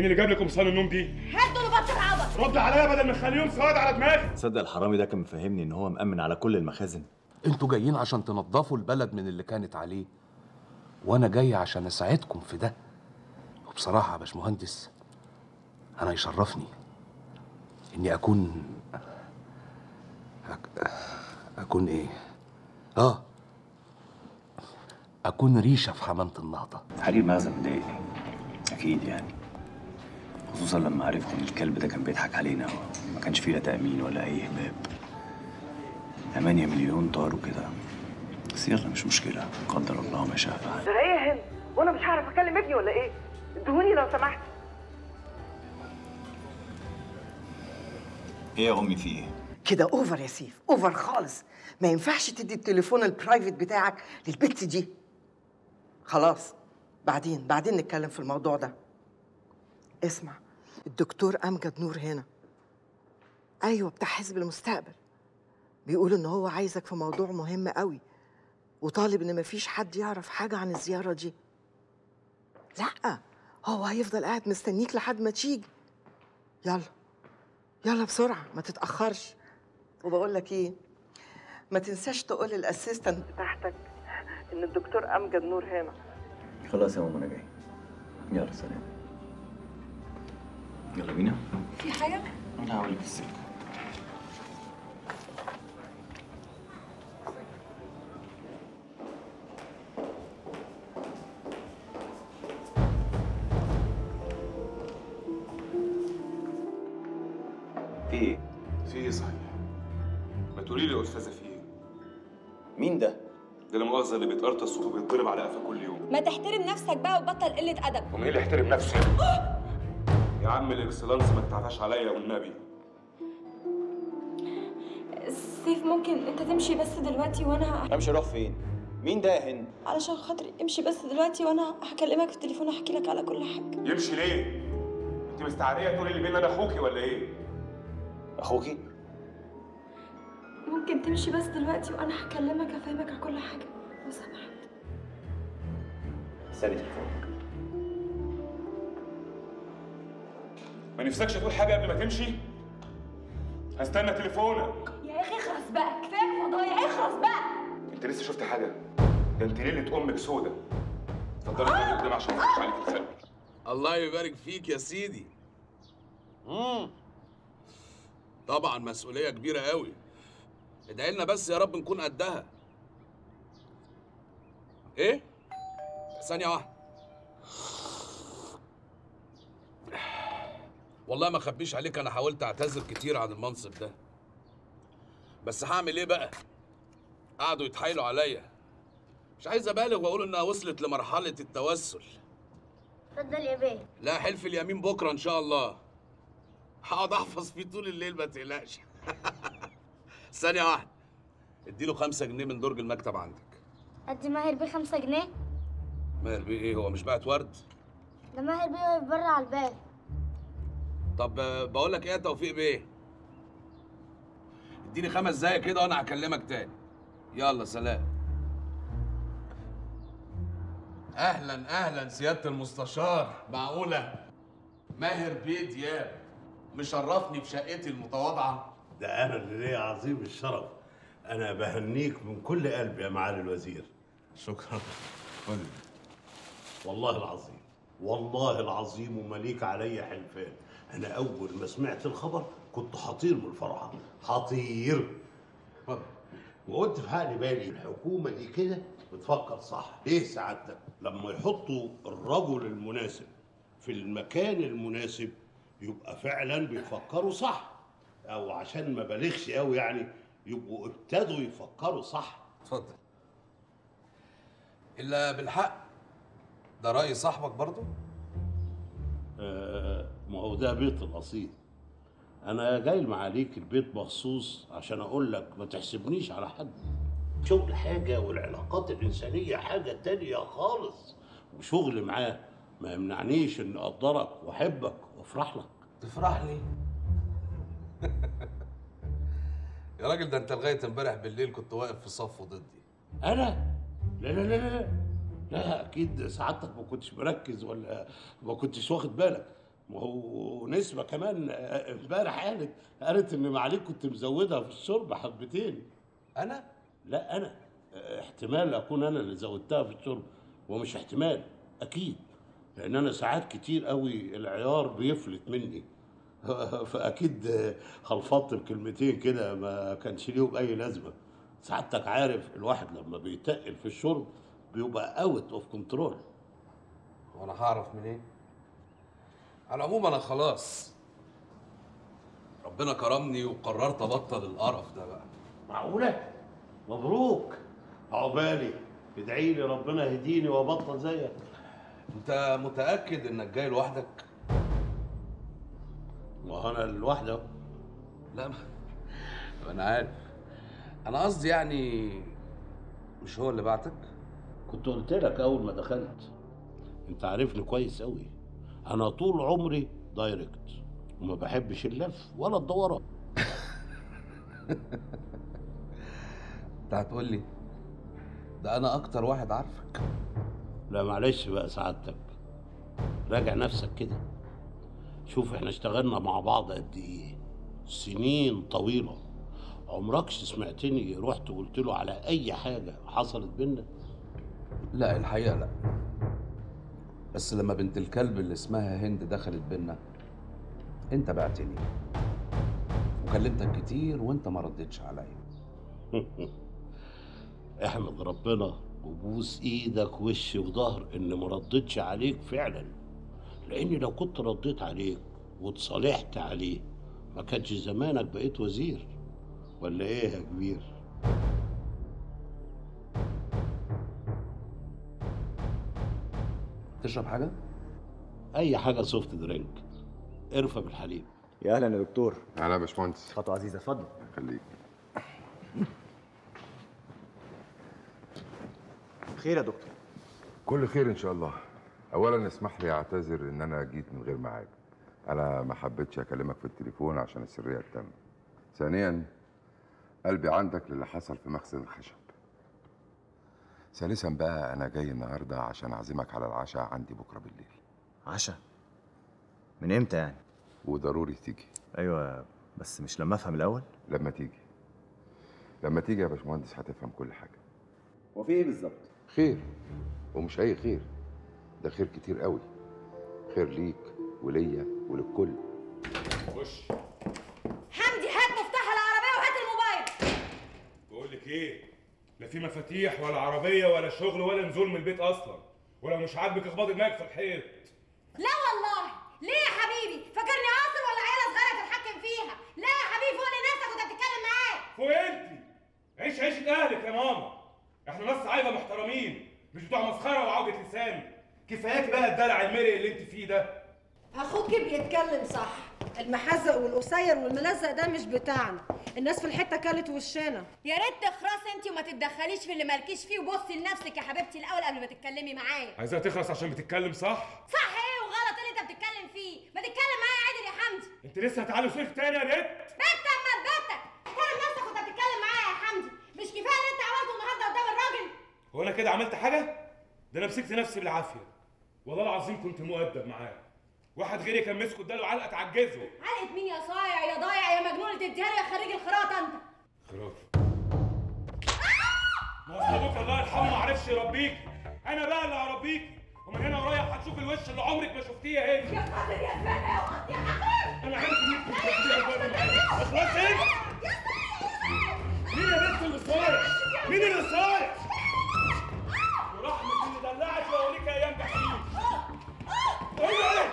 مين اللي جاب لكم صان النوم دي؟ هدوا له بطل عبط. رد عليا بدل ما تخليهم صواد على دماغي. تصدق الحرامي ده كان مفهمني ان هو مأمن على كل المخازن. انتوا جايين عشان تنضفوا البلد من اللي كانت عليه، وانا جاي عشان اساعدكم في ده. وبصراحه يا باشمهندس انا يشرفني اني اكون ايه؟ اكون ريشه في حمامه النهضه. حريم مغزى مضايقني اكيد يعني، خصوصا لما عرفت ان الكلب ده كان بيضحك علينا وما كانش فيه لا تامين ولا اي هباب. 8 مليون طاروا كده، بس يلا مش مشكله، قدر الله ما شاء فعل. ده ايه يا هند؟ وانا مش هعرف اكلم ابني ولا ايه؟ ادهوني لو سمحت. ايه يا امي في ايه؟ كده اوفر يا سيف، اوفر خالص. ما ينفعش تدي التليفون البرايفت بتاعك للبت دي. خلاص بعدين نتكلم في الموضوع ده. اسمع، الدكتور أمجد نور هنا. ايوه بتاع حزب المستقبل. بيقول ان هو عايزك في موضوع مهم قوي، وطالب ان مفيش حد يعرف حاجه عن الزياره دي. لا هو هيفضل قاعد مستنيك لحد ما تيجي. يلا بسرعه ما تتاخرش. وبقول لك ايه، ما تنساش تقول للاسيستنت بتاعتك ان الدكتور أمجد نور هنا. خلاص يا ماما انا جاي. يلا سلام. يلا بينا. في حاجه؟ انا هقول لك السلك. في ايه صحيح؟ ما تقولي لي يا استاذه في ايه؟ مين ده؟ ده المؤاخذه اللي بيتقرطص وبيتضرب على قفاه كل يوم. ما تحترم نفسك بقى وبطل قله ادب. ومين اللي يحترم نفسه؟ يا عم الاكسلانس ما تتعفاش عليا والنبي. سيف ممكن انت تمشي بس دلوقتي وانا امشي؟ اروح فين؟ مين ده يا هند؟ علشان خاطري امشي بس دلوقتي وانا هكلمك في التليفون احكي لك على كل حاجه. يمشي ليه؟ انت مستعريه تقولي لي بين انا اخوكي ولا ايه؟ أخوكي؟ ممكن تمشي بس دلوقتي وأنا هكلمك أفهمك على كل حاجة لو سمحت. سامي تليفونك. ما نفسكش تقول حاجة قبل ما تمشي؟ هستنى تليفونك. يا أخي اخرس بقى، كفاية فضايح، اخرس بقى. أنت لسه شفت حاجة؟ ده أنت ليلة أمك سودة. اتفضلي اتفضلي قدام عشان ما تخش عليك الخلق. الله يبارك فيك يا سيدي. طبعا مسؤولية كبيرة قوي. ادعي لنا بس يا رب نكون قدها. ايه؟ ثانية واحدة. والله ما اخبيش عليك، انا حاولت اعتذر كتير عن المنصب ده. بس هعمل ايه بقى؟ قعدوا يتحايلوا عليا. مش عايز ابالغ واقول انها وصلت لمرحلة التوسل. اتفضل يا بيه. لا حلف اليمين بكرة ان شاء الله. هقعد احفظ فيه طول الليل ما تقلقش. ثانية واحدة. اديله 5 جنيه من درج المكتب عندك. ادي ماهر بيه 5 جنيه؟ ماهر بيه ايه؟ هو مش باعت ورد؟ ده ماهر بيه واقف بره على الباب. طب بقول لك ايه يا توفيق بيه؟ اديني 5 دقايق كده وانا هكلمك تاني. يلا سلام. اهلا سيادة المستشار. معقولة؟ ماهر بيه دياب مشرفني في شقتي المتواضعة. ده أنا اللي ليا عظيم الشرف. أنا بهنيك من كل قلبي يا معالي الوزير. شكرا. خد. والله العظيم ومليك عليا حلفان. أنا أول ما سمعت الخبر كنت حطير من الفرحة، حطير. وقلت في عقلي بالي الحكومة دي كده بتفكر صح. ليه سعادتك؟ لما يحطوا الرجل المناسب في المكان المناسب يبقى فعلا بيفكروا صح، او عشان ما بالغش قوي يعني يبقوا ابتدوا يفكروا صح. اتفضل. الا بالحق ده راي صاحبك برضه. ما هو ده بيت الاصيل. انا جاي معاليك البيت مخصوص عشان اقول لك ما تحسبنيش على حد. شغل حاجه والعلاقات الانسانيه حاجه تانيه خالص، وشغل معاه ما يمنعنيش اني اقدرك واحبك وافرح لك. تفرح لي؟ يا راجل ده انت لغايه امبارح بالليل كنت واقف في صفه ضدي. انا؟ لا اكيد سعادتك ما كنتش مركز ولا ما كنتش واخد بالك. ونسبة كمان امبارح قالت ان معاليك كنت مزودها في الشرب حبتين. انا؟ لا انا احتمال اكون انا اللي زودتها في الشرب، ومش احتمال اكيد، لان انا ساعات كتير قوي العيار بيفلت مني، فاكيد خلفطت بكلمتين كده ما كانش ليهم اي لازمه. سعادتك عارف الواحد لما بيتقل في الشرب بيبقى اوت اوف كنترول. وانا هعرف منين؟ إيه؟ على العموم انا خلاص ربنا كرمني وقررت ابطل القرف ده بقى. معقوله؟ مبروك، عقبالي، ادعي لي ربنا يهديني وابطل زيك. انت متاكد انك جاي لوحدك؟ ما انا لوحده. لا ما انا عارف، انا قصدي يعني مش هو اللي بعتك؟ كنت قلت لك اول ما دخلت، انت عارفني كويس قوي، انا طول عمري دايركت وما بحبش اللف ولا الدوره. انت هتقول لي ده انا اكتر واحد عارفك. لا معلش بقى سعادتك، راجع نفسك كده، شوف احنا اشتغلنا مع بعض قد ايه، سنين طويله، عمركش سمعتني رحت وقلت له على اي حاجه حصلت بينا؟ لا الحقيقه لا، بس لما بنت الكلب اللي اسمها هند دخلت بينا انت بعتني وكلمتك كتير وانت ما ردتش عليا. احمد ربنا وبوس ايدك وشي وظهر ان ما ردتش عليك فعلا، لاني لو كنت رديت عليك واتصالحت عليه ما كانش زمانك بقيت وزير، ولا ايه يا كبير؟ تشرب حاجه؟ اي حاجه، سوفت درينك، قرفه بالحليب. يا اهلا يا دكتور. اهلا يا باشمهندس. خطوه عزيزه، اتفضل. خليك. خير يا دكتور؟ كل خير ان شاء الله. اولا اسمح لي اعتذر ان انا جيت من غير ميعاد، انا ما حبيتش اكلمك في التليفون عشان السريه التامه. ثانيا قلبي عندك للي حصل في مخزن الخشب. ثالثا بقى انا جاي النهارده عشان اعزمك على العشاء عندي بكره بالليل. عشاء؟ من امتى يعني؟ وضروري تيجي. ايوه بس مش لما افهم الاول؟ لما تيجي يا باشمهندس هتفهم كل حاجه. هو في ايه بالظبط؟ خير، ومش اي خير، ده خير كتير قوي، خير ليك وليا وللكل. خش حمدي، هات مفتاح العربيه وهات الموبايل. بقول لك ايه، لا في مفاتيح ولا عربيه ولا شغل ولا نزول من البيت اصلا، ولو مش عاجبك اخبطي دماغك في الحيط. لا والله. ليه يا حبيبي؟ فاكرني عاصر ولا عيله صغيره تتحكم فيها؟ لا يا حبيبي، فوق لناسك وانت بتتكلم معايا. فوق انت، عيش عيشه اهلك يا ماما، احنا ناس عايزه محترمين مش بتوع مسخره وعوجه لسان. كفاياكي بقى الدلع المرئ اللي انت فيه ده. اخوكي بيتكلم صح، المحزق والقصير والملزق ده مش بتاعنا، الناس في الحته كلت وشنا. يا ريت تخرسي انت وما تتدخليش في اللي مالكيش فيه، وبصي لنفسك يا حبيبتي الاول قبل ما تتكلمي معايا. عايزاه تخرس عشان بتتكلم صح؟ صح ايه وغلط اللي انت بتتكلم فيه؟ ما تتكلم معايا عادل يا حمدي. انت لسه هتعالي صيف تاني يا ريت؟ بت اما تبتك، احترم نفسك وانت بتتكلم معايا يا حمدي، مش كفايه اللي انت عملته النهارده قدام الراجل؟ هو انا كده عملت حاجه؟ ده انا مسكت نفسي بالعافيه، والله العظيم كنت مؤدب معاه، واحد غيري كان مسكه اداله علقه تعجزه. علقه مين يا صايع يا ضايع يا مجنون اللي تديها له يا خريج الخراطه انت؟ خراطه؟ ما هو ابوك الله يرحمه ما عرفش يربيكي، انا بقى اللي هربيكي، ومن هنا ورايح هتشوف الوش اللي عمرك ما شفتيه هنا. يا قاتل يا زباله يا قاتل يا حقير، انا عارف ان انت اخلصي انت. مين يا بنت اللي صايع؟ مين اللي صايع؟ ورحمه اللي دلعت واوريك ايام بحريم. ايه ده؟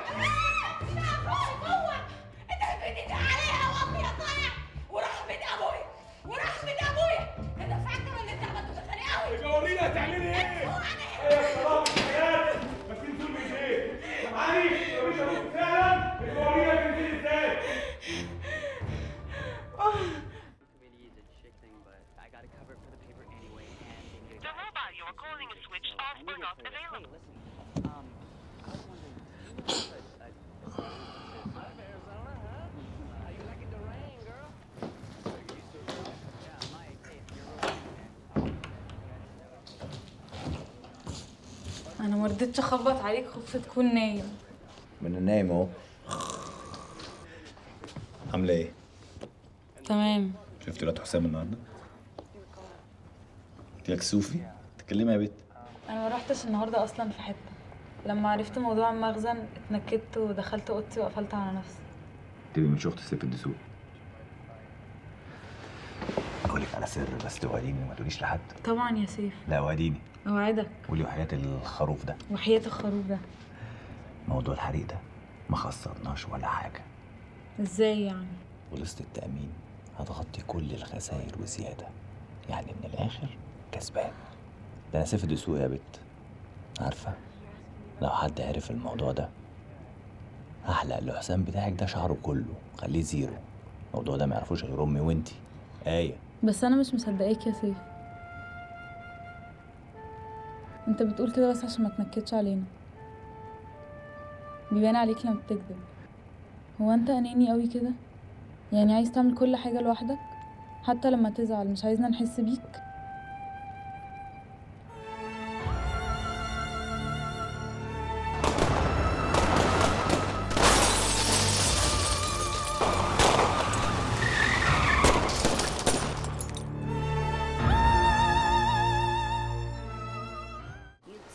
انت اخوك هو، انت بتدي عليا يا وطني يا طالع، ورحمة ابويا، انت فاكر اللي انت عملته ده خانق قوي؟ بتوريني هتعملي ايه؟ يا صلاح الحلال، بس انت ظلم ايه؟ سامعني؟ لو انت ابوك فعلا بتوريني هتنزلي ازاي؟ The mobile you are calling is switched off or not available. أنا ما رضيتش أخبط عليك، خفت تكون نايم. ما أنا نايم أهو. عامله ايه؟ تمام. شفتي ولاد حسام النهارده؟ انت يا كسوفي تتكلمي يا بت. انا ما رحتش النهارده اصلا في حته. لما عرفت موضوع المخزن اتنكدت ودخلت اوضتي وقفلت على نفسي. تبقي مش اخت سيف الدسوقي. اقول لك على سر بس توعديني وما تقوليش لحد. طبعا يا سيف. لا وعديني. اوعدك. قولي وحياه الخروف ده. وحياه الخروف ده. موضوع الحريق ده ما خسرناش ولا حاجه. ازاي يعني؟ بوليصة التأمين هتغطي كل الخسائر وزيادة، يعني من الآخر كسبان. ده أنا سيف الدسوقي يا بت. عارفة؟ لو حد عرف الموضوع ده هحلق الحسام بتاعك ده شعره كله، خليه زيرو. الموضوع ده ما يعرفوش غير أمي وأنتي. آية. بس أنا مش مصدقاك يا سيف. أنت بتقول كده بس عشان ما تنكدش علينا. بيبان عليك لما بتكذب. هو انت اناني قوي كده؟ يعني عايز تعمل كل حاجه لوحدك؟ حتى لما تزعل مش عايزنا نحس بيك؟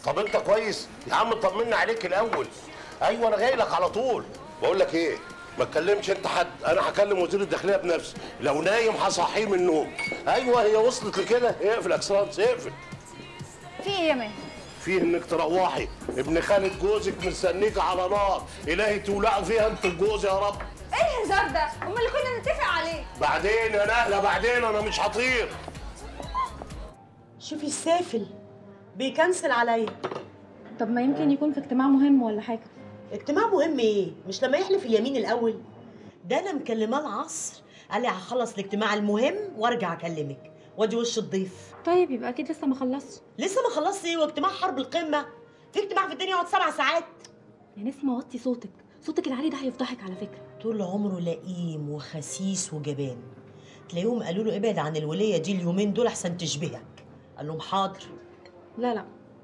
طب انت كويس يا عم؟ طمنا عليك الاول. ايوه انا جاي لك على طول. بقول لك ايه، ما تكلمش انت حد، انا هكلم وزير الداخليه بنفسي. لو نايم هصحيه من النوم. ايوه هي وصلت لكده. اقفل اكسلانس اقفل. في ايه يا مان؟ في انك تروحي، ابن خالة جوزك مستنيك على نار الهي تولعوا فيها انت وجوزي يا رب. ايه الهزار ده؟ امال اللي كنا نتفق عليه. بعدين يا نهله بعدين، انا مش هطير. شوفي السافل بيكنسل عليا. طب ما يمكن يكون في اجتماع مهم ولا حاجه. اجتماع مهم ايه؟ مش لما يحلف اليمين الاول؟ ده انا مكلماه العصر قال لي هخلص الاجتماع المهم وارجع اكلمك، وادي وش الضيف. طيب يبقى اكيد لسه ما خلصش. لسه ما خلصش ايه واجتماع حرب القمه؟ في اجتماع في الدنيا يقعد 7 ساعات؟ يا نسمه وطي صوتك العالي ده هيفضحك على فكره. طول عمره لئيم وخسيس وجبان، تلاقيهم قالوا له ابعد عن الوليه دي اليومين دول احسن تشبهك، قال لهم حاضر. لا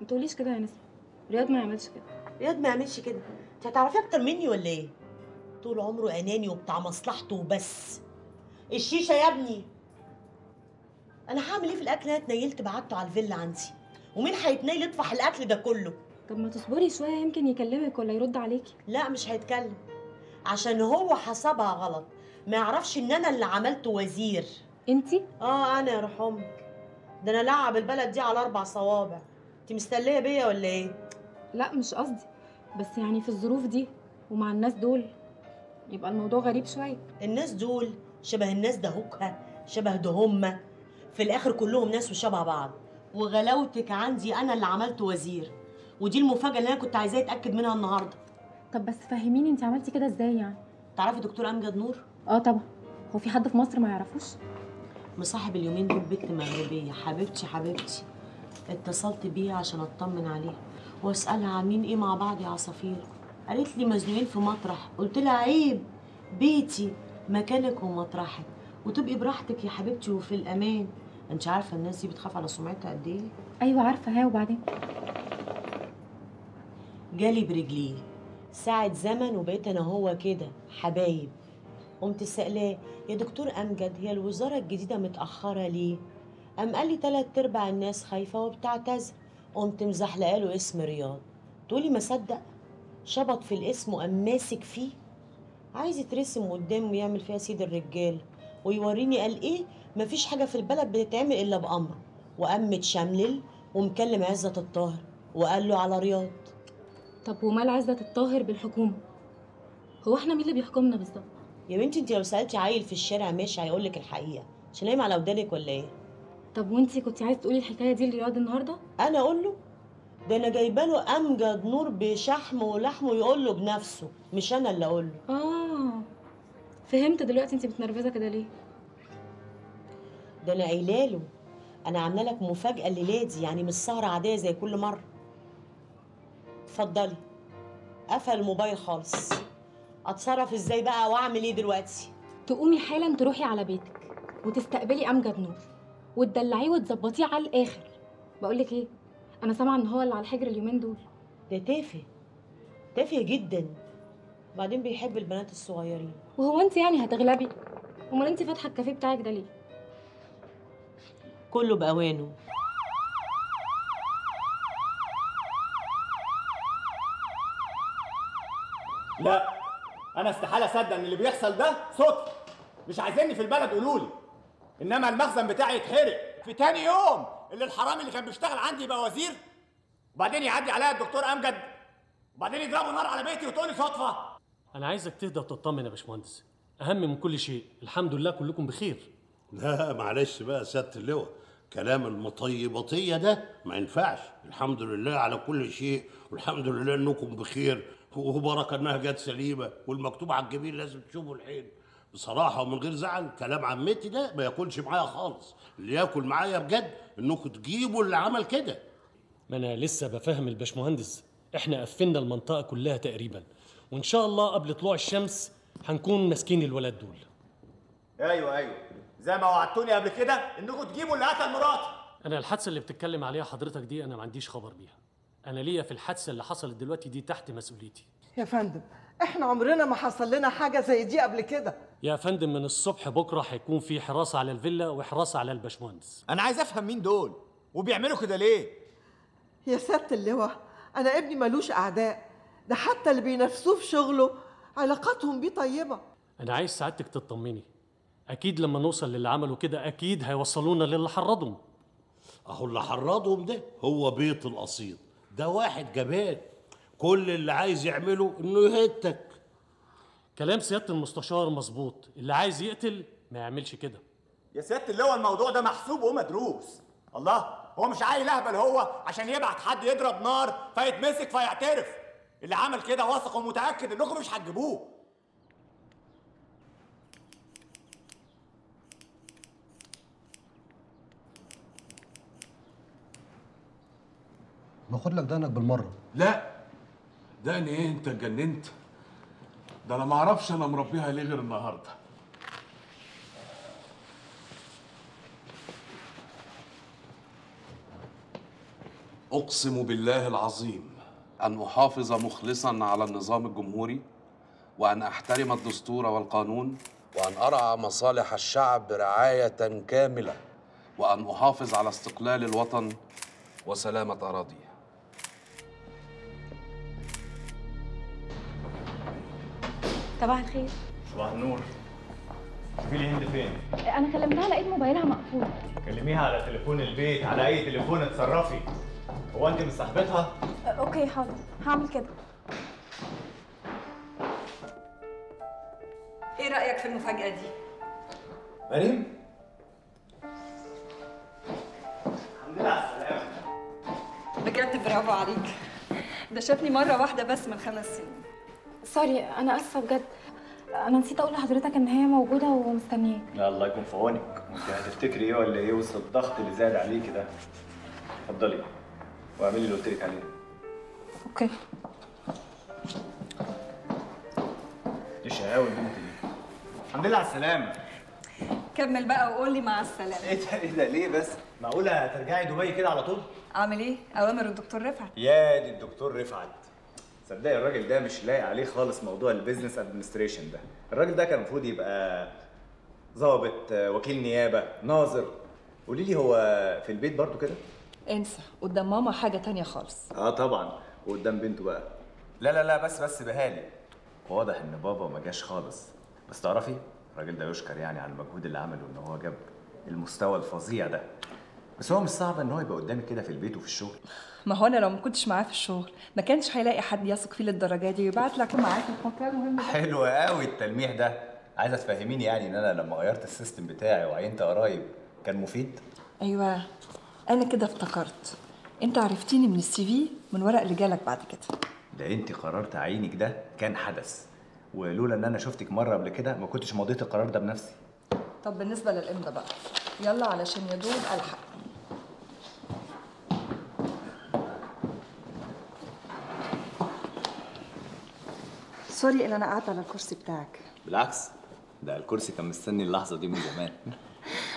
ما تقوليش كده يا نسمه، رياض ما يعملش كده. رياض ما يعملش كده؟ انت هتعرفيه اكتر مني ولا ايه؟ طول عمره اناني وبتاع مصلحته وبس. الشيشه يا ابني. انا هعمل ايه في الاكل؟ انا اتنيلت بعته على الفيلا عندي، ومين هيتنيل يطفح الاكل ده كله؟ طب ما تصبري شويه يمكن يكلمك ولا يرد عليكي. لا مش هيتكلم، عشان هو حسبها غلط، ما يعرفش ان انا اللي عملته وزير. انتي؟ انا يا امك، ده انا لعب البلد دي على 4 صوابع. انت مستنيه بيا ولا ايه؟ لا مش قصدي، بس يعني في الظروف دي ومع الناس دول يبقى الموضوع غريب شويه. الناس دول شبه الناس دهوكها، شبه دهمه، في الاخر كلهم ناس وشبه بعض. وغلاوتك عندي انا اللي عملت وزير، ودي المفاجاه اللي انا كنت عايزاه يتاكد منها النهارده. طب بس فهميني انت عملتي كده ازاي يعني؟ تعرفي دكتور امجد نور؟ طبعا. هو في حد في مصر ما يعرفوش؟ مصاحب اليومين دول بنت مغربيه حبيبتي، اتصلت بيها عشان اطمن عليها واسالها عاملين ايه مع بعض يا عصافير. قالت لي مزنوقين في مطرح. قلت لها عيب، بيتي مكانك ومطرحك، وتبقي براحتك يا حبيبتي وفي الامان. انت عارفه الناس دي بتخاف على سمعتها قد ايه؟ ايوه عارفه. ها وبعدين؟ جالي برجليه ساعه زمن وبقيت انا هو كده حبايب. قمت سالاه يا دكتور امجد هي الوزاره الجديده متاخره ليه؟ قام قال لي 3/4 الناس خايفه وبتعتذر. قمت مزحلقه له اسم رياض. تقولي ما صدق، شبط في الاسم وقام ماسك فيه عايز يترسم قدامه ويعمل فيها سيد الرجال ويوريني قال ايه، مفيش حاجه في البلد بتتعمل الا بامره. وقام متشملل ومكلم عزت الطاهر وقال له على رياض. طب ومال عزت الطاهر بالحكومه؟ هو احنا مين اللي بيحكمنا بالظبط؟ يا بنتي انت لو سالتي عيل في الشارع ماشي هيقول لك الحقيقه. مش نايمه على ودانك ولا ايه؟ طب وانتي كنت عايز تقولي الحكايه دي لرياض النهارده؟ انا اقول له؟ ده انا جايبه له امجد نور بشحمه ولحمه يقول له بنفسه، مش انا اللي اقول له. فهمت دلوقتي انتي متنرفزه كده ليه؟ ده انا قايله له انا عامله لك مفاجاه الليله دي، يعني مش سهره عاديه زي كل مره. اتفضلي. قفل الموبايل خالص. اتصرف ازاي بقى واعمل ايه دلوقتي؟ تقومي حالا تروحي على بيتك وتستقبلي امجد نور وتدلعيه وتظبطيه على الاخر. بقول لك ايه، انا سامعه ان هو اللي على الحجر اليومين دول. ده تافه جدا. بعدين بيحب البنات الصغيرين. وهو انت يعني هتغلبي؟ امال انت فاتحه الكافيه بتاعك ده ليه؟ كله باوانه. لا انا استحاله اصدق ان اللي بيحصل ده صدفه. مش عايزيني في البلد قولوا لي، انما المخزن بتاعي يتحرق في تاني يوم. اللي الحرامي اللي كان بيشتغل عندي يبقى وزير، وبعدين يعدي عليا الدكتور امجد، وبعدين يضربوا نار على بيتي وتقولي صدفه. انا عايزك تهدى وتطمن يا باشمهندس، اهم من كل شيء الحمد لله كلكم بخير. لا معلش بقى يا سياده اللواء، كلام المطيبطيه ده ما ينفعش. الحمد لله على كل شيء، والحمد لله انكم بخير وبركه انها جت سليمه، والمكتوب على الجبين لازم تشوفوا العين. بصراحه ومن غير زعل كلام عمتي ده ما ياكلش معايا خالص. اللي ياكل معايا بجد انكم تجيبوا اللي عمل كده. ما انا لسه بفهم الباشمهندس، احنا قفلنا المنطقه كلها تقريبا، وان شاء الله قبل طلوع الشمس هنكون ماسكين الولاد دول. ايوه زي ما وعدتوني قبل كده انكم تجيبوا اللي قتل مراتي. انا الحادثه اللي بتتكلم عليها حضرتك دي انا ما عنديش خبر بيها، انا ليا في الحادثه اللي حصلت دلوقتي دي تحت مسؤوليتي. يا فندم احنا عمرنا ما حصل لنا حاجه زي دي قبل كده. يا فندم من الصبح بكره هيكون في حراسه على الفيلا وحراسه على الباشمهندس. انا عايز افهم مين دول وبيعملوا كده ليه؟ يا سياده اللواء انا ابني ملوش اعداء، ده حتى اللي بينافسوه في شغله علاقاتهم بيه طيبه. انا عايز سعادتك تطمني، اكيد لما نوصل للي عملوا كده اكيد هيوصلونا للي حرضهم. اهو اللي حرضهم ده هو بيت القصيد، ده واحد جبان كل اللي عايز يعمله انه يهتك. كلام سياده المستشار مظبوط، اللي عايز يقتل ما يعملش كده. يا سياده اللواء الموضوع ده محسوب ومدروس. الله، هو مش عايل اهبل هو عشان يبعت حد يضرب نار فيتمسك فيعترف. اللي عمل كده واثق ومتاكد انكم مش هتجيبوه. باخد لك دقنك بالمره. لا دقني ايه، انت اتجننت؟ ده انا ما اعرفش انا مربيها ليه غير النهارده. اقسم بالله العظيم ان احافظ مخلصا على النظام الجمهوري، وان احترم الدستور والقانون، وان ارعى مصالح الشعب رعايه كامله، وان احافظ على استقلال الوطن وسلامه اراضيه. صباح الخير. صباح النور. شوفي لي هند فين؟ أنا كلمتها لقيت موبايلها مقفول. كلميها على تليفون البيت، على أي تليفون اتصرفي. هو أنت مش صاحبتها؟ أوكي حاضر، هعمل كده. إيه رأيك في المفاجأة دي؟ مريم؟ الحمد لله على السلامة. بجد برافو عليك. ده شافني مرة واحدة بس من 5 سنين. سوري انا اسفه بجد، انا نسيت اقول لحضرتك ان هي موجوده ومستنياك. لا الله يكون في عونك، انت هتفتكري ايه ولا ايه وسط الضغط اللي زاد عليكي ده؟ اتفضلي واعملي اللي قلت لك عليه. اوكي. ايه شقاوه البنت دي؟ الحمد لله على السلامه. كمل بقى وقول لي مع السلامه. ايه ده ليه بس؟ معقوله هترجعي دبي كده على طول؟ اعمل ايه؟ اوامر الدكتور رفعت. يا دي الدكتور رفعت، صدقني الراجل ده مش لايق عليه خالص موضوع البيزنس ادمنستريشن ده. الراجل ده كان المفروض يبقى ضابط، وكيل نيابه، ناظر. قولي لي هو في البيت برضو كده؟ انسى، قدام ماما حاجه تانية خالص. اه طبعا، وقدام بنته بقى. لا بس بهالي، واضح ان بابا ما جاش خالص. بس تعرفي الراجل ده يشكر يعني على المجهود اللي عمله، ان هو جاب المستوى الفظيع ده. بس هو مش صعب ان هو يبقى قدامي كده في البيت وفي الشغل. ما هو انا لو ما كنتش معاه في الشغل ما كانش هيلاقي حد يثق فيه للدرجه دي ويبعت لك معاك الحكام مهم. حلو قوي التلميح ده. عايزه تفهميني يعني ان انا لما غيرت السيستم بتاعي وعينت قرايب كان مفيد؟ ايوه انا كده افتكرت. انت عرفتيني من السي في من ورق رجالك بعد كده. ده انت قررت عينك ده كان حدث، ولولا ان انا شفتك مره قبل كده ما كنتش مضيت القرار ده بنفسي. طب بالنسبه للامضه بقى، يلا علشان يدوب الحق. سوري ان انا قاعده على الكرسي بتاعك. بالعكس ده الكرسي كان مستني اللحظه دي من زمان.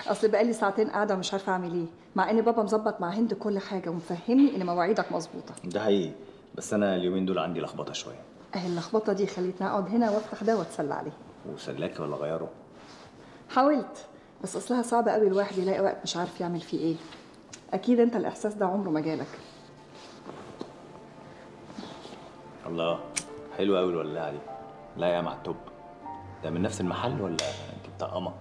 اصل بقالي ساعتين قاعده ومش عارفه اعمل ايه، مع ان بابا مظبط مع هند كل حاجه ومفهمني ان مواعيدك مظبوطه. ده حقيقي، بس انا اليومين دول عندي لخبطه شويه. اهي اللخبطه دي خليتني اقعد هنا وافتح ده واتسلى عليه. وسلاكي ولا غيره؟ حاولت، بس اصلها صعب قوي الواحد يلاقي وقت مش عارف يعمل فيه ايه. اكيد انت الاحساس ده عمره ما جالك. الله، حلوه قوي الولاعه دي. لا يا مع التوب ده من نفس المحل ولا انت بطقمه؟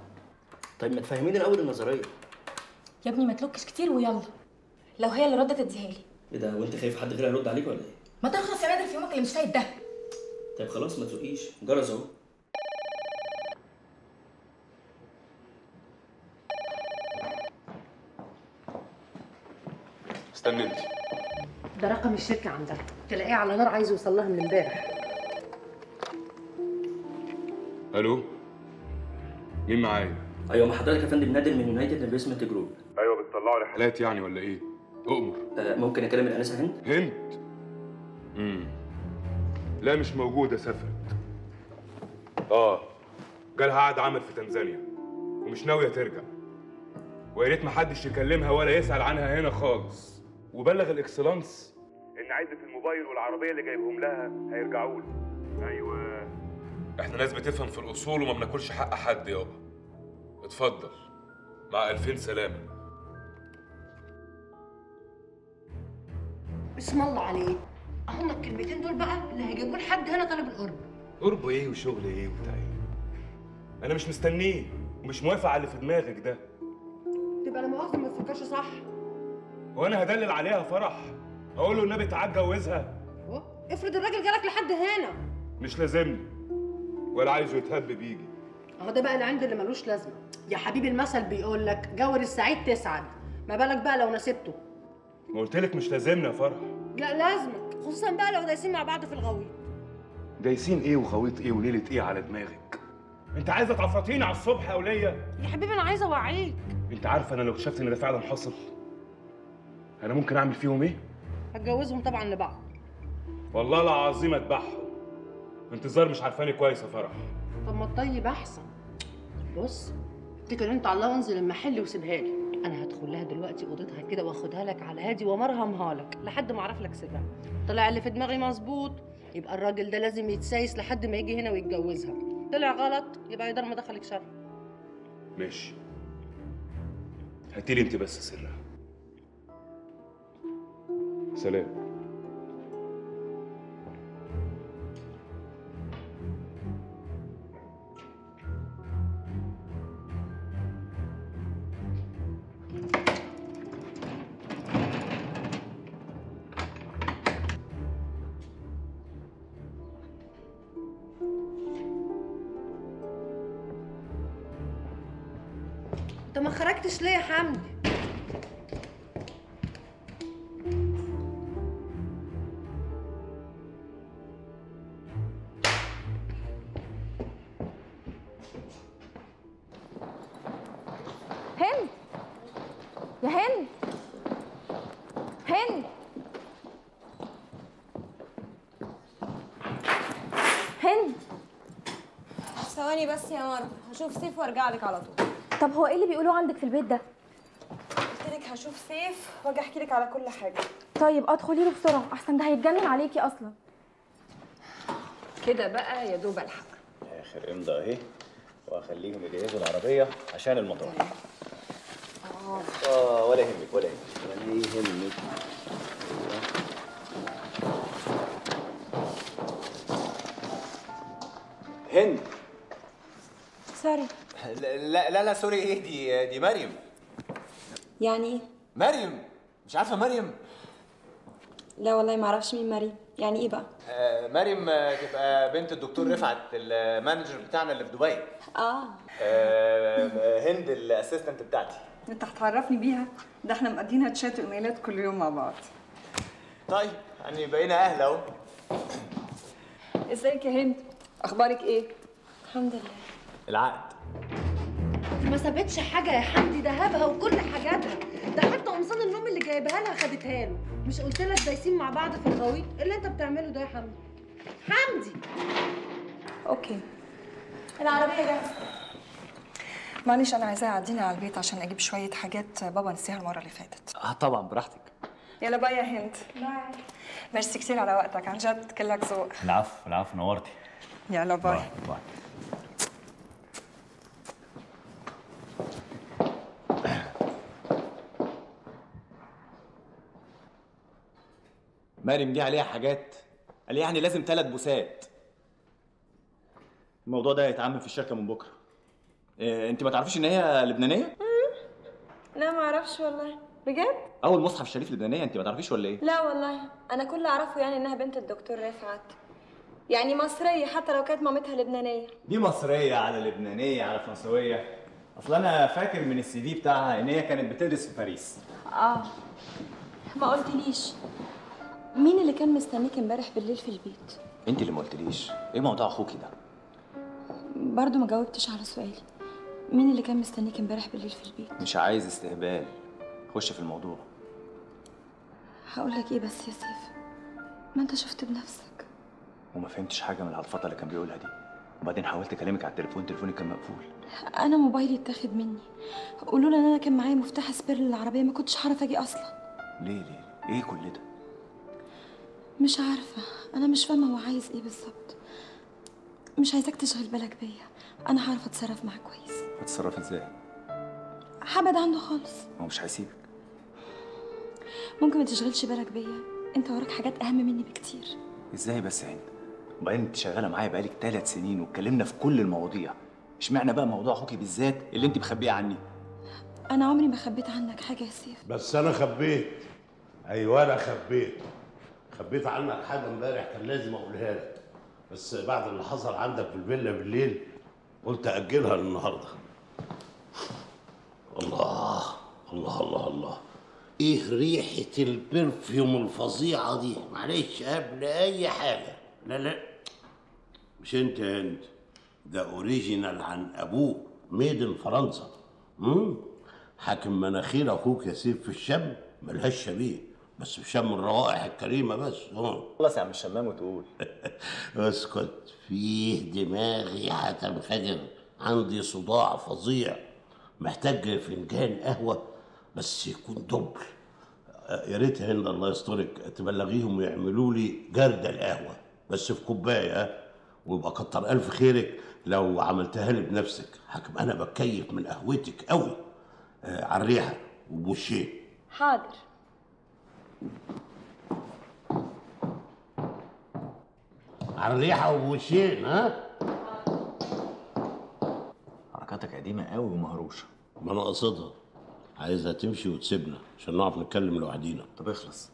طيب ما تفهميني الاول النظريه يا ابني، ما تلوكش كتير ويلا. لو هي اللي ردت اديها لي. ايه ده، وانت خايف حد غيرها يرد عليك ولا ايه؟ ما ترخص يا بدر في يومك اللي مش سايد ده. طيب خلاص ما تسوقيش، جرس اهو. استني انت. ده رقم الشركه عندها، تلاقيه على نار عايز يوصل لها من امبارح. الو، مين معايا؟ ايوه مع حضرتك يا فندم، نادر من يونايتد انفستمنت جروب. ايوه بتطلعوا رحلات يعني ولا ايه؟ اؤمر. ممكن اكلم الانسه هند؟ هند؟ لا مش موجوده، سافرت. جالها عقد عمل في تنزانيا ومش ناويه ترجع، ويا ريت ما حدش يكلمها ولا يسال عنها هنا خالص، وبلغ الاكسلانس ان عزه الموبايل والعربيه اللي جايبهم لها هيرجعوا له. ايوه احنا ناس بتفهم في الاصول وما بناكلش حق حد يابا. اتفضل مع 2000 سلامه. بسم الله عليك، هما الكلمتين دول بقى اللي هيجيبوا لحد هنا طالب القرب. قرب ايه وشغل ايه وبتاع ايه؟ انا مش مستنيه ومش موافق على اللي في دماغك ده. تبقى لما مؤاخذة ما تفكرش صح. هو انا هدلل عليها فرح؟ اقول له النبي تعال اتجوزها؟ افرض الراجل جالك لحد هنا. مش لازمني ولا عايزه يتهب بيجي. ده بقى العند اللي ملوش لازمه يا حبيبي. المثل بيقول لك جاور السعيد تسعد، ما بالك بقى لو نسبته؟ ما قلتلك مش لازمنا يا فرح. لا لازمك، خصوصا بقى لو دايسين مع بعض في الغويط. دايسين ايه وغويط ايه وليله ايه على دماغك؟ انت عايزه تعفرطيني على الصبح يا وليه؟ يا حبيبي انا عايزه اوعيك. انت عارفه انا لو اكتشفت ان ده فعلا حصل انا ممكن اعمل فيهم ايه؟ هتجوزهم طبعا لبعض. والله العظيم اتبعهم. انتظار مش عارفاني كويس يا فرح. طب ما الطيب احسن. بص اتكل انت على الله وانزل المحل وسيبها لي. انا هدخل لها دلوقتي اوضتها كده واخدها لك على هادي ومرهمها لك لحد ما اعرف لك سبب. طلع اللي في دماغي مظبوط يبقى الراجل ده لازم يتسايس لحد ما يجي هنا ويتجوزها، طلع غلط يبقى يدار ما دخلك شر. ماشي، هاتي لي انت بس سرها. سلام. ما خرجتش ليه يا حمدي؟ هند، يا هند، هند، هند. ثواني بس يا مروة، هشوف سيف وارجع لك على طول. طب هو ايه اللي بيقولوه عندك في البيت ده؟ قلت لك هشوف سيف واجي احكي لك على كل حاجه. طيب ادخلي له بسرعه احسن، ده هيتجنن عليكي اصلا. كده بقى يا دوب الحق. اخر امضى اهي، واخليهم يجهزوا العربيه عشان المطار. ولا يهمك ولا يهمك ولا يهمك. هند. سوري. لا لا لا سوري ايه، دي مريم. يعني ايه؟ مريم، مش عارفه مريم؟ لا والله ما اعرفش مين مريم، يعني ايه بقى؟ مريم تبقى بنت الدكتور رفعت المانجر بتاعنا اللي في دبي. هند الاسيستنت بتاعتي. انت هتعرفني بيها؟ ده احنا مقضيين هاتشات وايميلات كل يوم مع بعض. طيب يعني بقينا اهل اهو. ازيك يا هند؟ اخبارك ايه؟ الحمد لله. العقد ما سابتش حاجه يا حمدي، ده هبها وكل حاجاتها، ده حتى قمصان النوم اللي جايبها لها خدتها له. مش قلت لك دايسين مع بعض في الغويط؟ ايه اللي انت بتعمله ده يا حمدي؟ حمدي. اوكي العربيه جاهزه. معلش انا عايزاه يعديني على البيت عشان اجيب شويه حاجات بابا نسيها المره اللي فاتت. طبعا براحتك. يلا باي يا هند. باي. ميرسي كثير على وقتك، عن جد كلك ذوق. العفو العفو، نورتي. يلا باي. باي باي. مريم دي عليها حاجات، قال يعني لازم 3 بوسات. الموضوع ده هيتعمم في الشركه من بكره. إيه، انت ما تعرفيش ان هي لبنانيه؟ لا ما اعرفش والله. بجد؟ اول مصحف الشريف لبنانيه، انت ما تعرفيش ولا ايه؟ لا والله، انا كل اللي اعرفه يعني انها بنت الدكتور رفعت، يعني مصريه حتى لو كانت مامتها لبنانيه. دي مصريه على لبنانيه على فرنسويه، اصل انا فاكر من الCV بتاعها ان هي كانت بتدرس في باريس. اه ما قلتليش مين اللي كان مستنيك امبارح بالليل في البيت؟ انت اللي ما قلتليش. ايه موضوع اخوكي ده؟ برضه ما جاوبتش على سؤالي، مين اللي كان مستنيك امبارح بالليل في البيت؟ مش عايز استهبال، خش في الموضوع. هقول لك ايه بس يا سيف، ما انت شفت بنفسك. وما فهمتش حاجه من العطفطه اللي كان بيقولها دي، وبعدين حاولت اكلمك على التليفون، تليفونك كان مقفول. انا موبايلي اتاخد مني، قولوا لي ان انا كان معايا مفتاح سبير للعربيه، ما كنتش هعرف اجي اصلا. ليه ايه كل ده؟ مش عارفه، انا مش فاهمه هو عايز ايه بالظبط. مش عايزاك تشغل بالك بيا، انا هعرف اتصرف معاك كويس. هتتصرف ازاي؟ هبعد عنده خالص. هو مش هيسيبك. ممكن ما تشغلش بالك بيا، انت وراك حاجات اهم مني بكتير. ازاي بس يا هند؟ وبعدين انت شغاله معايا بقالك 3 سنين واتكلمنا في كل المواضيع، اشمعنى بقى موضوع اخوكي بالذات اللي انت مخبيه عني؟ انا عمري ما خبيت عنك حاجه يا سيف. بس انا خبيت. ايوه انا خبيت عنك حاجه امبارح، كان لازم اقولها لك، بس بعد اللي حصل عندك في الفيلا بالليل قلت أجلها للنهارده. الله الله الله الله، إيه ريحة البرفيوم الفظيعة دي؟ معلش قبل أي حاجة، لا لا مش أنت يا هند، ده أوريجينال عن أبوه، ميدن فرنسا. حاكم مناخير أخوك يا سيف في الشم ملهاش شبيه، بس بشم الروائح الكريمه بس. خلاص يا عم الشمام وتقول. اسكت، فيه دماغي هتنفجر، عندي صداع فظيع، محتاج فنجان قهوه بس يكون دبل. يا ريت يا هند الله يسترك تبلغيهم ويعملوا لي جرده القهوه بس في كوبايه، ويبقى كتر الف خيرك لو عملتها لي بنفسك. حكم انا بتكيف من قهوتك قوي. على الريحه وبوشيه. حاضر. على الريحة وبوشين. ها؟ حركاتك قديمة قوي ومهروشة. ما أنا قصدها، عايزها تمشي وتسيبنا عشان نعرف نتكلم لوحدينا. طب اخلص،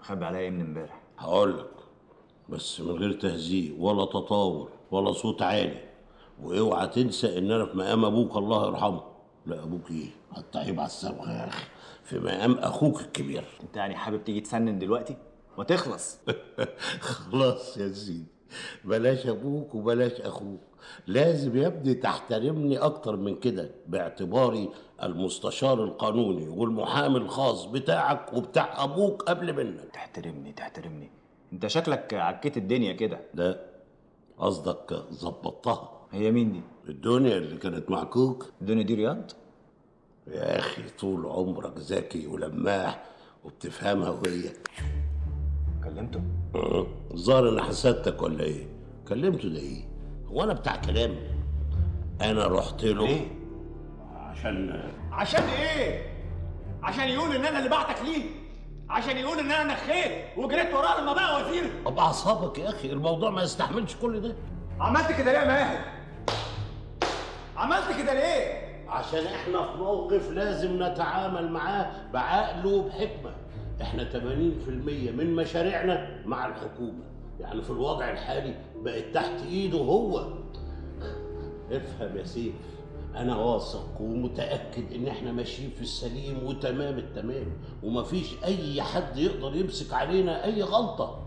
مخبي عليا إيه من امبارح؟ هقولك بس من غير تهزيق ولا تطاول ولا صوت عالي، واوعى تنسى إن أنا في مقام أبوك الله يرحمه. لا أبوك إيه؟ هتعيب على الصبغة يا أخي، في مقام أخوك الكبير. أنت يعني حابب تيجي تسنن دلوقتي وتخلص؟ خلاص يا سيدي، بلاش أبوك وبلاش أخوك، لازم يا ابني تحترمني أكتر من كده باعتباري المستشار القانوني والمحامي الخاص بتاعك وبتاع أبوك قبل منك. تحترمني تحترمني؟ أنت شكلك عكيت الدنيا كده. لا قصدك ظبطتها. هي مين دي؟ الدنيا اللي كانت مع كوك. الدنيا دي رياض؟ يا أخي طول عمرك ذكي ولماح وبتفهمها وهي. كلمته؟ الظاهر أنا حسدتك ولا إيه؟ كلمته ده إيه؟ هو أنا بتاع كلام؟ أنا رحت له ليه؟ عشان إيه؟ عشان يقول إن أنا اللي بعتك ليه؟ عشان يقول إن أنا نخيت وجريت وراه لما بقى وزير؟ طب أعصابك يا أخي، الموضوع ما يستحملش كل ده. عملت كده ليه يا ماهر؟ عملت كده ليه؟ عشان احنا في موقف لازم نتعامل معاه بعقل وبحكمه. احنا 80% من مشاريعنا مع الحكومه، يعني في الوضع الحالي بقت تحت ايده هو. افهم يا سيف، انا واثق ومتاكد ان احنا ماشيين في السليم وتمام التمام، ومفيش اي حد يقدر يمسك علينا اي غلطه.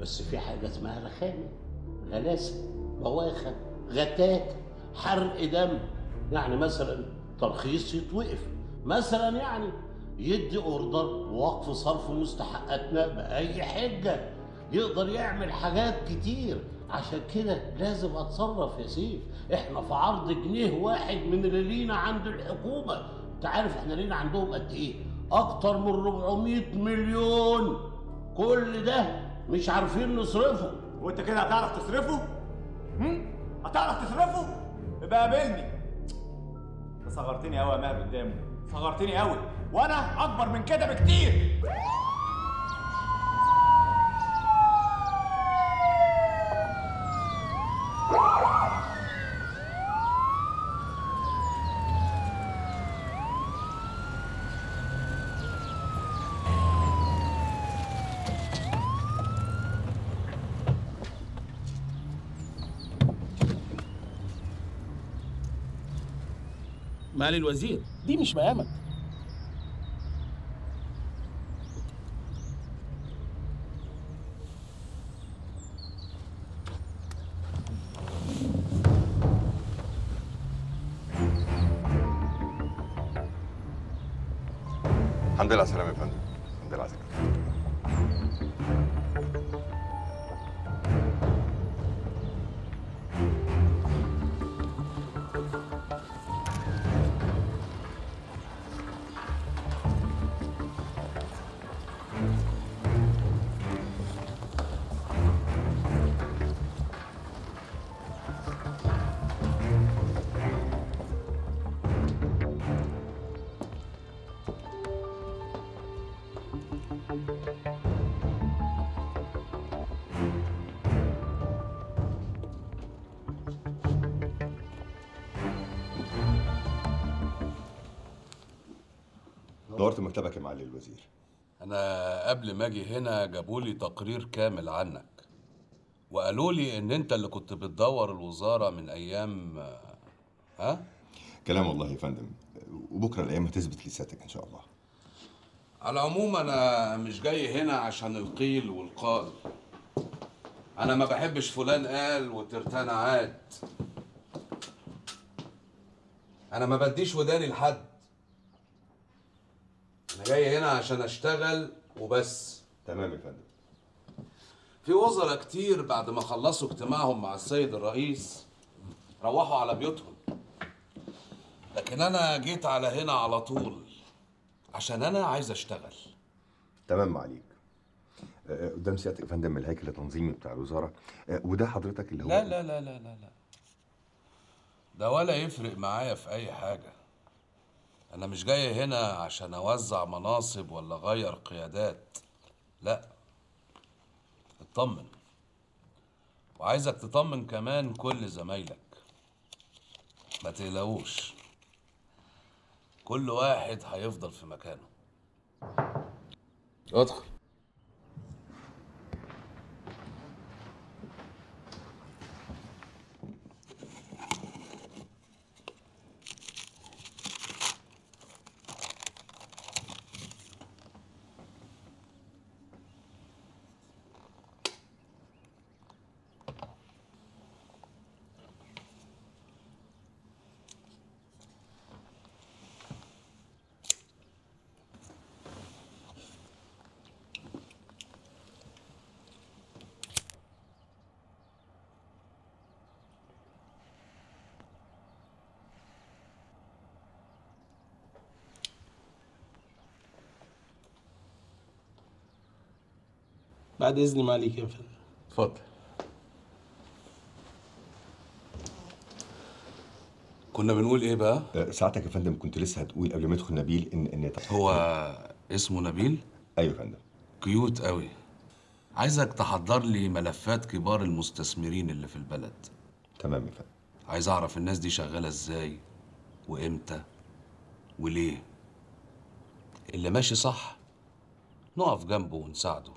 بس في حاجه اسمها رخامه، غلاسه، بواخه، غتات، حرق دم. يعني مثلا ترخيص يتوقف، مثلا يعني يدي اوردر ووقف صرف مستحقاتنا باي حجه، يقدر يعمل حاجات كتير. عشان كده لازم اتصرف يا سيف، احنا في عرض جنيه واحد من اللي لينا عند الحكومه. انت عارف احنا لينا عندهم قد ايه؟ اكتر من 400 مليون، كل ده مش عارفين نصرفه. وانت كده هتعرف تصرفه؟ هتعرف تصرفه؟ يبقى قابلني. انت صغرتني قوي يا ماهر قدامه، صغرتني قوي، وانا اكبر من كده بكتير. معالي الوزير، دي مش مقامك. الحمد لله على السلامة يا فندم. الحمد لله على السلامة. دورت مكتبك يا معالي الوزير. أنا قبل ما أجي هنا جابوا لي تقرير كامل عنك، وقالوا لي إن أنت اللي كنت بتدور الوزارة من أيام كلام والله يا فندم، وبكرة الأيام هتثبت لساتك إن شاء الله. على العموم أنا مش جاي هنا عشان القيل والقال. أنا ما بحبش فلان قال وترتان عاد. أنا ما بديش وداني لحد. أنا جاي هنا عشان أشتغل وبس. تمام يا فندم. في وزراء كتير بعد ما خلصوا اجتماعهم مع السيد الرئيس روحوا على بيوتهم، لكن أنا جيت على هنا على طول عشان أنا عايز أشتغل. تمام عليك. قدام سيادتك يا فندم الهيكل التنظيمي بتاع الوزارة، وده حضرتك اللي هو لا لا لا لا لا لا، ده ولا يفرق معايا في أي حاجة. أنا مش جاي هنا عشان أوزع مناصب ولا أغير قيادات، لأ. اطمن، وعايزك تطمن كمان كل زمايلك، ما تقلقوش، كل واحد هيفضل في مكانه. ادخل. بعد إذن معاليك يا فندم. اتفضل. كنا بنقول إيه بقى؟ ساعتك يا فندم كنت لسه هتقول قبل ما يدخل نبيل إن هو اسمه نبيل؟ أيوه يا فندم. كيوت قوي. عايزك تحضر لي ملفات كبار المستثمرين اللي في البلد. تمام يا فندم. عايز أعرف الناس دي شغالة إزاي؟ وإمتى؟ وليه؟ اللي ماشي صح نقف جنبه ونساعده،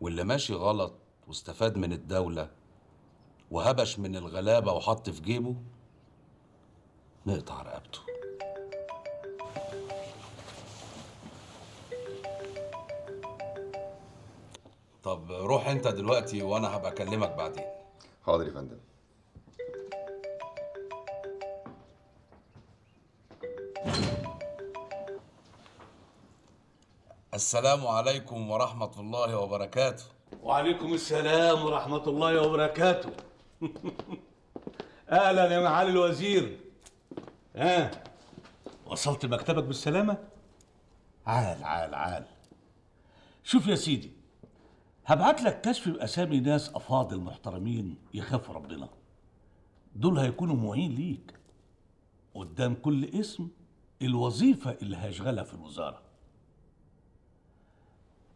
واللي ماشي غلط واستفاد من الدولة وهبش من الغلابة وحط في جيبه نقطع رقبته. طب روح انت دلوقتي وانا هبقى اكلمك بعدين. حاضر يا فندم. السلام عليكم ورحمة الله وبركاته. وعليكم السلام ورحمة الله وبركاته. أهلا يا معالي الوزير. وصلت مكتبك بالسلامة؟ عال. شوف يا سيدي، هبعت لك كشف باسامي ناس افاضل محترمين يخافوا ربنا، دول هيكونوا معين ليك. قدام كل اسم الوظيفه اللي هيشغلها في الوزاره.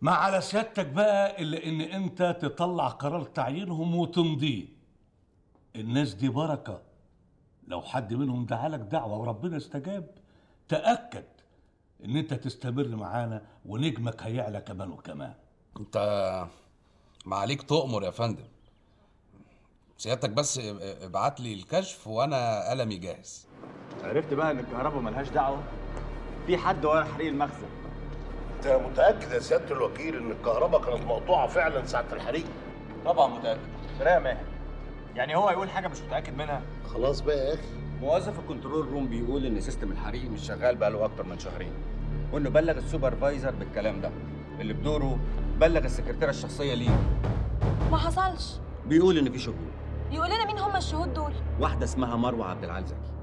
ما على سيادتك بقى الا ان انت تطلع قرار تعيينهم وتمضيه. الناس دي بركه، لو حد منهم دعالك دعوه وربنا استجاب تاكد ان انت تستمر معانا ونجمك هيعلى كمان وكمان. انت ما عليك تؤمر يا فندم. سيادتك بس ابعت لي الكشف وانا قلمي جاهز. عرفت بقى ان الكهرباء ملهاش دعوه، في حد ورا حريق المخزن. انت متاكد يا سياده الوكيل ان الكهرباء كانت مقطوعه فعلا ساعه الحريق؟ طبعا متاكد. رايق ماهر، يعني هو هيقول حاجه مش متاكد منها؟ خلاص بقى يا اخي. موظف الكنترول روم بيقول ان سيستم الحريق مش شغال بقى له اكتر من شهرين، وانه بلغ السوبرفايزر بالكلام ده، اللي بدوره بلغ السكرتيره الشخصيه ليه. ما حصلش. بيقول ان في شهود. يقول لنا مين هم الشهود دول؟ واحده اسمها مروه عبد العال زكي،